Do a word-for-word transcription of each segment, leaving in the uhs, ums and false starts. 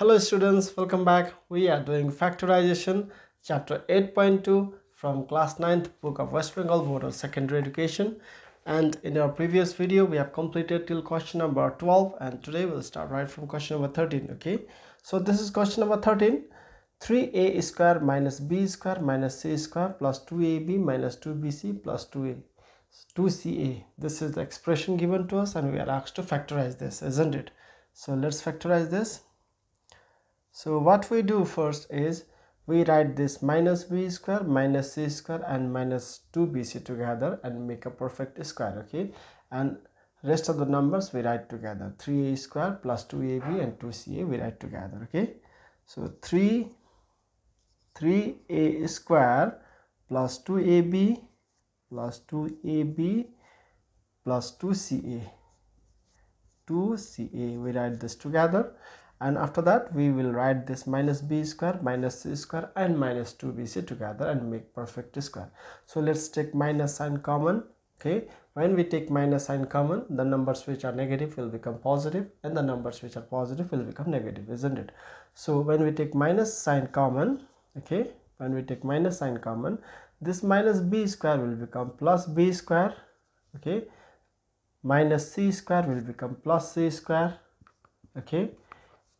Hello students, welcome back. We are doing factorization chapter eight point two from class ninth book of West Bengal Board of Secondary Education, and in our previous video we have completed till question number twelve, and today we'll start right from question number thirteen. Okay, so this is question number thirteen. three a square minus b square minus c square plus two a b minus two b c plus two a two c a. This is the expression given to us and we are asked to factorize this, isn't it? So let's factorize this. So what we do first is we write this minus b square minus c square and minus two b c together and make a perfect square. Okay, and rest of the numbers we write together. three a square plus two a b and two c a we write together. Okay, so three three a square plus two a b plus two a b plus two c a two c a, we write this together. And after that we will write this minus b square minus c square and minus two b c together and make perfect square. So let's take minus sign common. Okay, when we take minus sign common, the numbers which are negative will become positive and the numbers which are positive will become negative, isn't it? So when we take minus sign common, okay, when we take minus sign common, this minus b square will become plus b square, okay, minus c square will become plus c square, okay,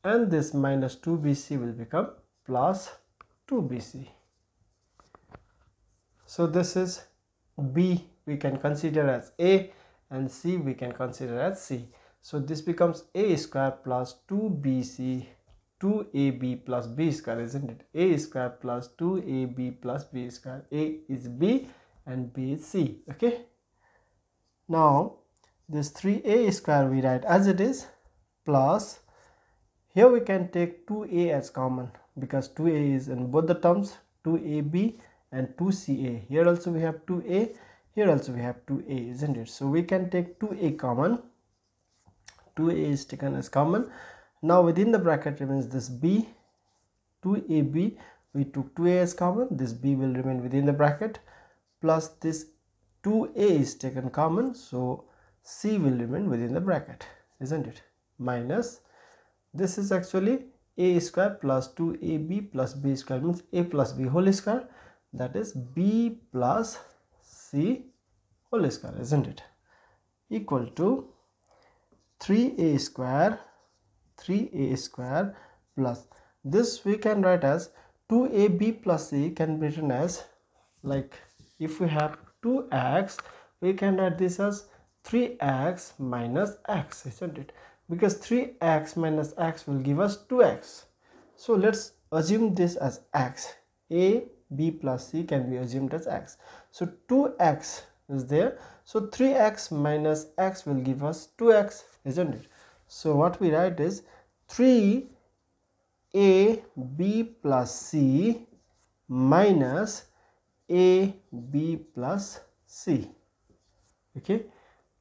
and this minus two b c will become plus two b c. So this is b, we can consider as a, and c we can consider as c. So this becomes a square plus two b c two a b plus b square, isn't it? A square plus two a b plus b square. A is b and b is c. Okay, now this three a square we write as it is, plus here we can take two a as common because two a is in both the terms, two a b and two c a. Here also we have two a, here also we have two a, isn't it? So we can take two a common, two a is taken as common. Now within the bracket remains this b, two a b, we took two a as common, this b will remain within the bracket, plus this two a is taken common, so c will remain within the bracket, isn't it? Minus, this is actually a square plus two a b plus b square, means a plus b whole square, that is b plus c whole square, isn't it? Equal to three a square, three a square plus, this we can write as two a b plus c can be written as, like if we have two x, we can write this as three x minus x, isn't it? Because three x minus x will give us two x. So let's assume this as x. A, b plus c can be assumed as x. So two x is there. So three x minus x will give us two x, isn't it? So what we write is three a b plus c minus a b plus c. Okay,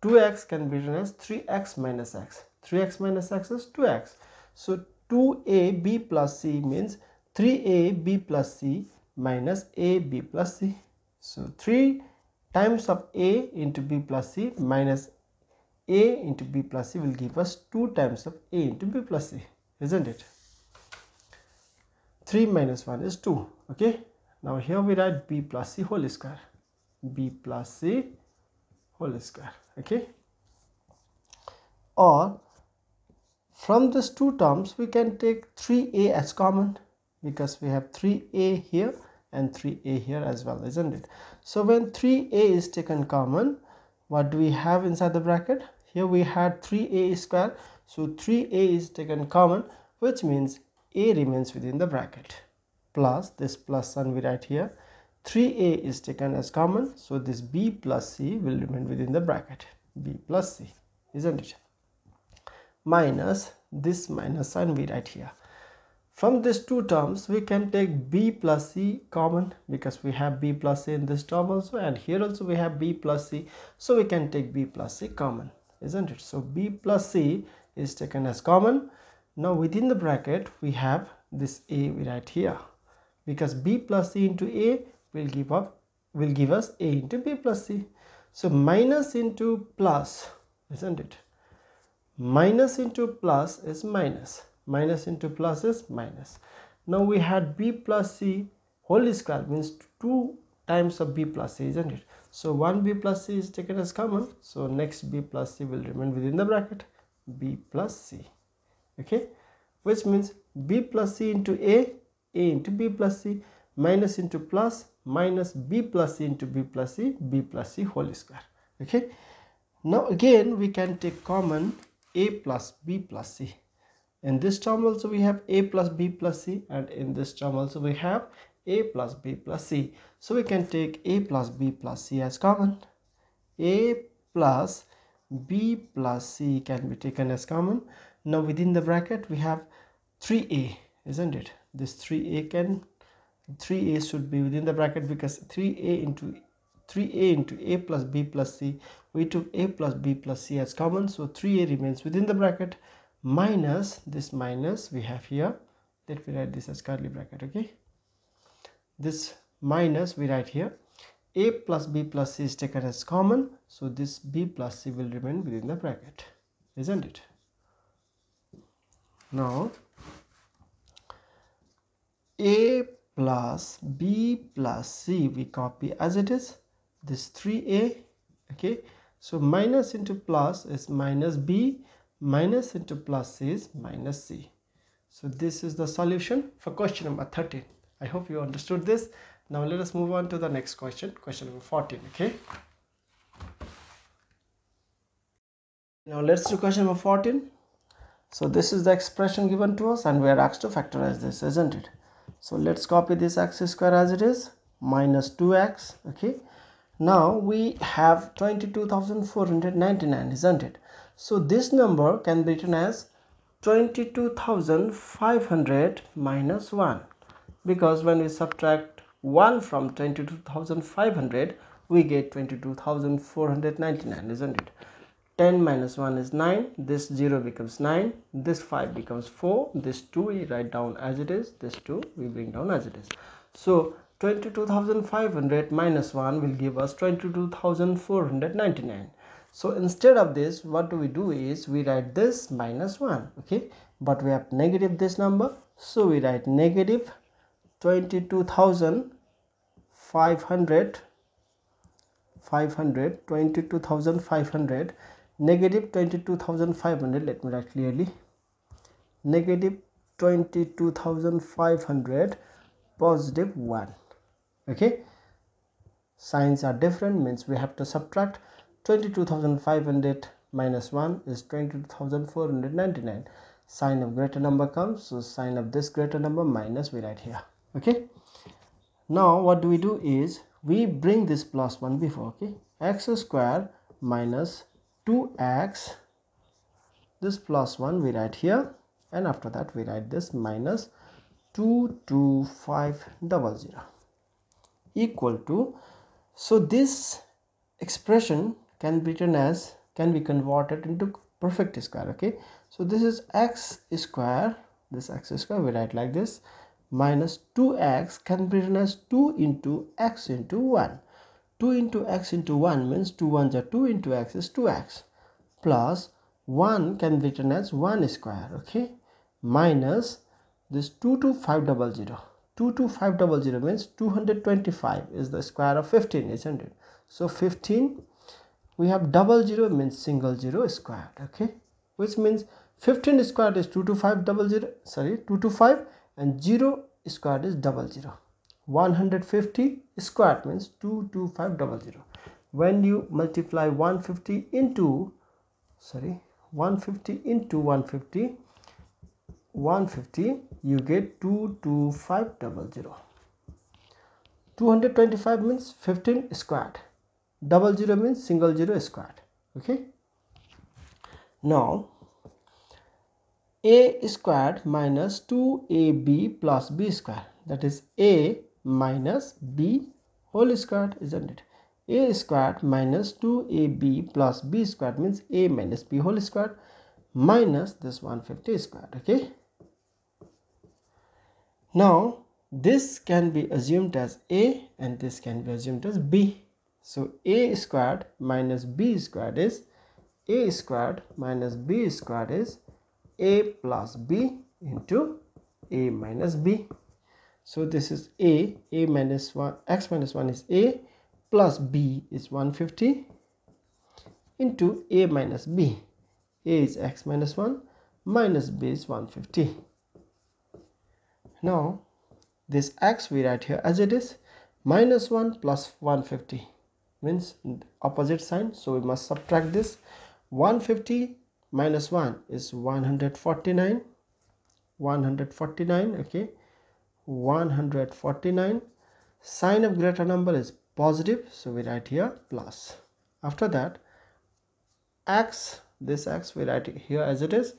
two x can be written as three x minus x. three x minus x is two x. So two a b plus c means three a b plus c minus a b plus c. So three times of a into b plus c minus a into b plus c will give us two times of a into b plus c, isn't it? three minus one is two. Okay, now here we write b plus c whole square, b plus c whole square. Okay, or from these two terms we can take three a as common because we have three a here and three a here as well, isn't it? So when three a is taken common, what do we have inside the bracket? Here we had three a square, so three a is taken common, which means a remains within the bracket, plus this plus sign we write here. three a is taken as common, so this b plus c will remain within the bracket, b plus c, isn't it? Minus this minus sign we write here. From these two terms we can take b plus c common because we have b plus c in this term also, and here also we have b plus c, so we can take b plus c common, isn't it? So b plus c is taken as common. Now within the bracket we have this a we write here because b plus c into a will give up will give us a into b plus c. So minus into plus, isn't it? Minus into plus is minus, minus into plus is minus. Now we had b plus c whole square, means two times of b plus c, isn't it? So one b plus c is taken as common, so next b plus c will remain within the bracket, b plus c, okay, which means b plus c into a, a into b plus c, minus into plus, minus b plus c into b plus c, b plus c whole square. Okay, now again we can take common a plus b plus c. In this term also we have a plus b plus c, and in this term also we have a plus b plus c. So we can take a plus b plus c as common. A plus b plus c can be taken as common. Now within the bracket we have three a, isn't it? This three a can, three a should be within the bracket, because three a into three a into a plus b plus c, we took a plus b plus c as common, so three a remains within the bracket, minus this minus we have here. Let me write this as curly bracket, okay? This minus we write here. A plus b plus c is taken as common, so this b plus c will remain within the bracket, isn't it? Now a plus b plus c we copy as it is, this three a, okay, so minus into plus is minus b, minus into plus is minus c. So this is the solution for question number thirteen. I hope you understood this. Now let us move on to the next question, question number fourteen. Okay, now let's do question number fourteen. So this is the expression given to us, and we are asked to factorize this, isn't it? So let's copy this x square as it is, minus two x, okay. Now we have twenty-two thousand four hundred ninety-nine, isn't it? So this number can be written as twenty-two thousand five hundred minus one, because when we subtract one from twenty-two thousand five hundred, we get twenty-two thousand four hundred ninety-nine, isn't it? ten minus one is nine, this zero becomes nine, this five becomes four, this two we write down as it is, this two we bring down as it is. So twenty-two thousand five hundred minus one will give us twenty-two thousand four hundred ninety-nine. So instead of this, what do we do is we write this minus one, okay, but we have negative this number, so we write negative twenty-two thousand five hundred, five hundred, twenty-two thousand five hundred, negative twenty-two thousand five hundred, let me write clearly, negative twenty-two thousand five hundred, positive one, okay, signs are different, means we have to subtract. Twenty-two thousand five hundred minus one is twenty-two thousand four hundred ninety-nine, sign of greater number comes, so sign of this greater number minus we write here, okay. Now what do we do is we bring this plus one before, okay, x square minus two x, this plus one we write here, and after that we write this minus two two five zero zero equal to. So this expression can be written as, can be converted into perfect square, okay, so this is x square, this x square we write like this, minus two x can be written as two into x into one. two into x into one means two ones are two, into x is two x, plus one can be written as one square, okay, minus this two two five zero zero. two two five zero zero means two hundred twenty-five is the square of fifteen, isn't it? So fifteen, we have double zero means single zero squared, okay, which means fifteen squared is two two five zero zero, sorry, two two five, and zero squared is double zero. one hundred fifty squared means two two five zero zero. When you multiply one hundred fifty into, sorry, one hundred fifty into one hundred fifty, one hundred fifty, you get two two five zero zero. two hundred twenty-five means fifteen squared, double zero means single zero squared, okay. Now a squared minus two a b plus b square, that is a minus b whole squared, isn't it? A squared minus two a b plus b squared means a minus b whole squared, minus this one hundred fifty squared, okay. Now this can be assumed as a and this can be assumed as b. So a squared minus b squared is a squared minus b squared is a plus b into a minus b. So this is a, a minus one, x minus one is a, plus b is one hundred fifty into a minus b. A is x minus one, minus b is one hundred fifty. Now this x we write here as it is, minus one plus one hundred fifty means opposite sign, so we must subtract this. One hundred fifty minus one is one hundred forty-nine, one hundred forty-nine, okay, one hundred forty-nine. Sign of greater number is positive, so we write here plus. After that x, this x we write here as it is,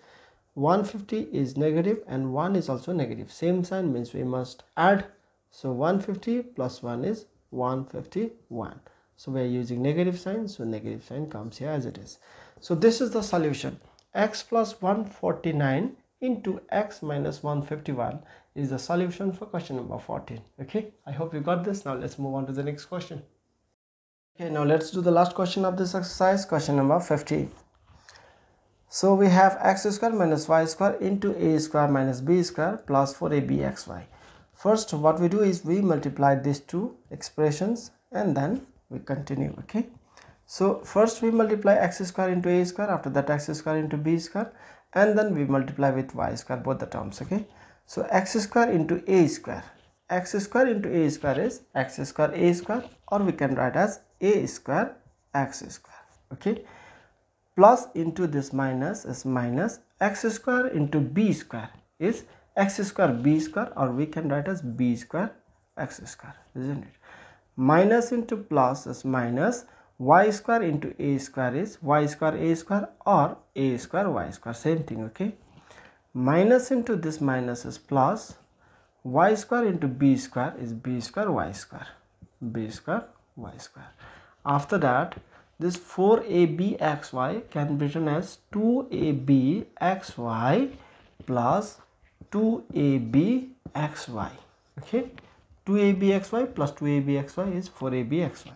one hundred fifty is negative and one is also negative, same sign means we must add. So one hundred fifty plus one is one hundred fifty-one. So we are using negative sign, so negative sign comes here as it is. So this is the solution. X plus one hundred forty-nine into x minus one hundred fifty-one is the solution for question number fourteen. Okay, I hope you got this. Now let's move on to the next question. Okay, now let's do the last question of this exercise, question number fifteen. So we have x square minus y square into a square minus b square plus four a b x y. First, what we do is we multiply these two expressions and then we continue. Okay, so first we multiply x square into a square, after that x square into b square, and then we multiply with y square, both the terms. Okay, so x square into a square, x square into a square is x square a square, or we can write as a square x square. Okay, plus into this minus is minus, x square into b square is x square b square, or we can write as b square x square, isn't it? Minus into plus is minus, y square into a square is y square a square, or a square y square, same thing. Okay, minus into this minus is plus, y square into b square is b square y square, b square y square. After that this four a b x y can be written as two a b x y plus two a b x y. Okay, two a b x y plus two a b x y is four a b x y.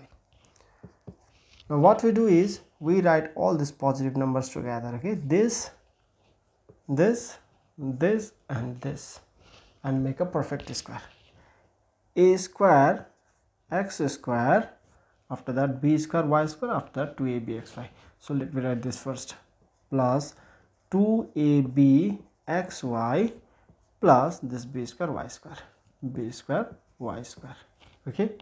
Now what we do is we write all these positive numbers together. Okay, this, this, this and this, and make a perfect square. A square x square, after that b square y square, after that two a b x y. So let me write this first, plus two a b x y plus this b square y square, b square y square. Okay,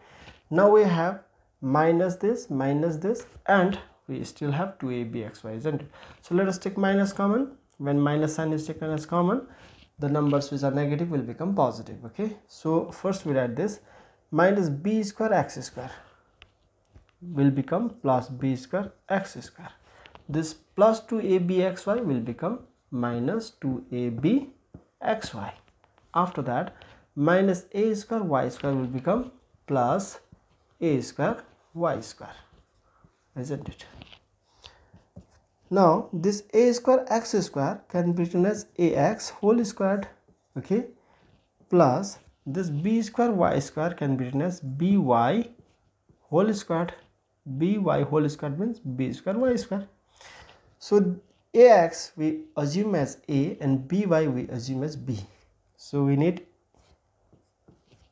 now we have minus this, minus this, and we still have two a b x y, isn't it? So let us take minus common. When minus sign is taken as common, the numbers which are negative will become positive. Okay, so first we write this, minus b square x square will become plus b square x square. This plus two a b x y will become minus two a b x y. After that minus a square y square will become plus a square y square, isn't it? Now this a square x square can be written as ax whole squared, okay, plus this b square y square can be written as by whole squared, by whole squared means b square y square. So ax we assume as a and by we assume as b, so we need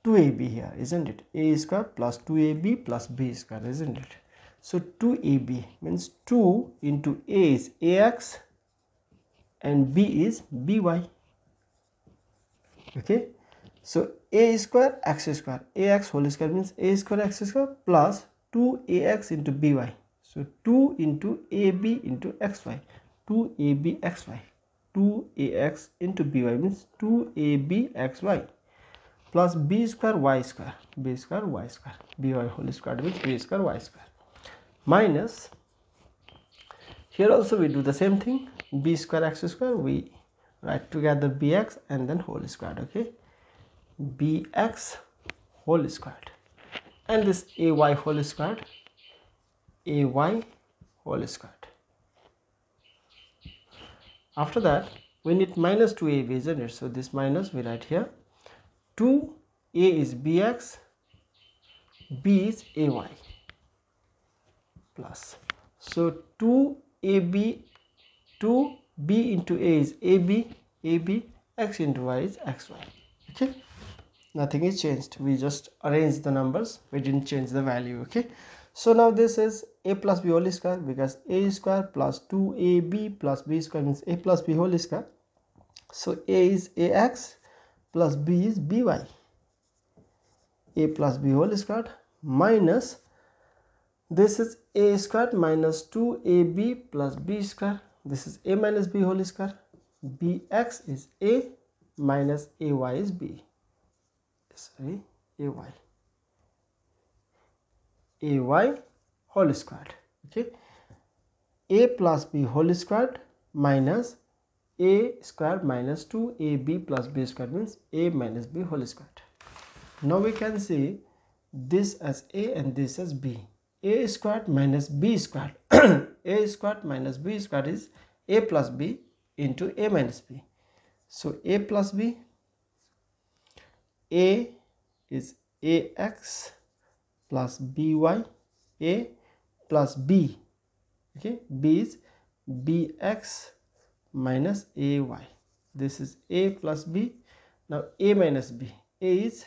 two a b here, isn't it? A square plus two a b plus b square, isn't it? So two a b means two into a is ax and b is by. Okay, so a square x square, ax whole square means a square x square plus two a x into by. So two into a b into xy, two a b x y, two a x into by means two a b x y, plus b square y square, b square y square, by whole square means b square y square, minus here also we do the same thing, b square x square, we write together bx and then whole squared. Okay, bx whole squared, and this ay whole squared, ay whole squared. After that we need minus two a b, isn't it? So this minus we write here, two a is bx, b is ay, plus. So two a b, two b into a is ab, ab, x into y is xy. Okay, nothing is changed, we just arrange the numbers, we didn't change the value. Okay, so now this is a plus b whole square, because a square plus two a b plus b square means a plus b whole square. So a is ax plus b is by, a plus b whole square minus this is a square minus two a b plus b square, this is a minus b whole square, bx is a minus ay is b, sorry ay, ay whole squared. Okay, a plus b whole squared minus a square minus two a b plus b square means a minus b whole squared. Now we can see this as a and this as b. A squared minus b squared a squared minus b squared is a plus b into a minus b. So a plus b, a is ax plus by, a plus b, okay, b is bx minus ay, this is a plus b. Now a minus b, a is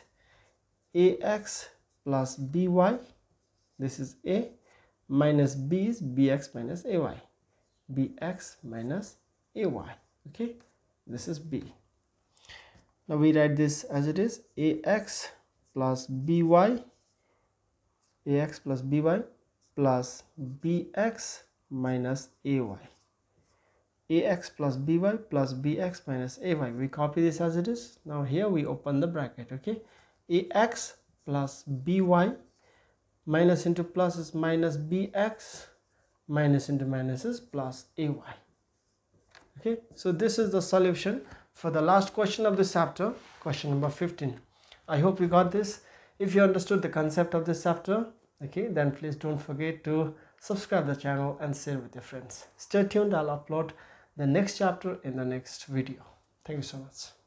ax plus by, this is a, minus b is bx minus ay, bx minus ay. Okay, this is b. Now we write this as it is, ax plus by, ax plus by plus bx minus ay, ax plus by plus bx minus ay. We copy this as it is. Now here we open the bracket. Okay, ax plus by, minus into plus is minus bx, minus into minus is plus ay. Okay, so this is the solution for the last question of this chapter, question number fifteen. I hope you got this. If you understood the concept of this chapter, okay, then please don't forget to subscribe the channel and share with your friends. Stay tuned, I'll upload the next chapter in the next video. Thank you so much.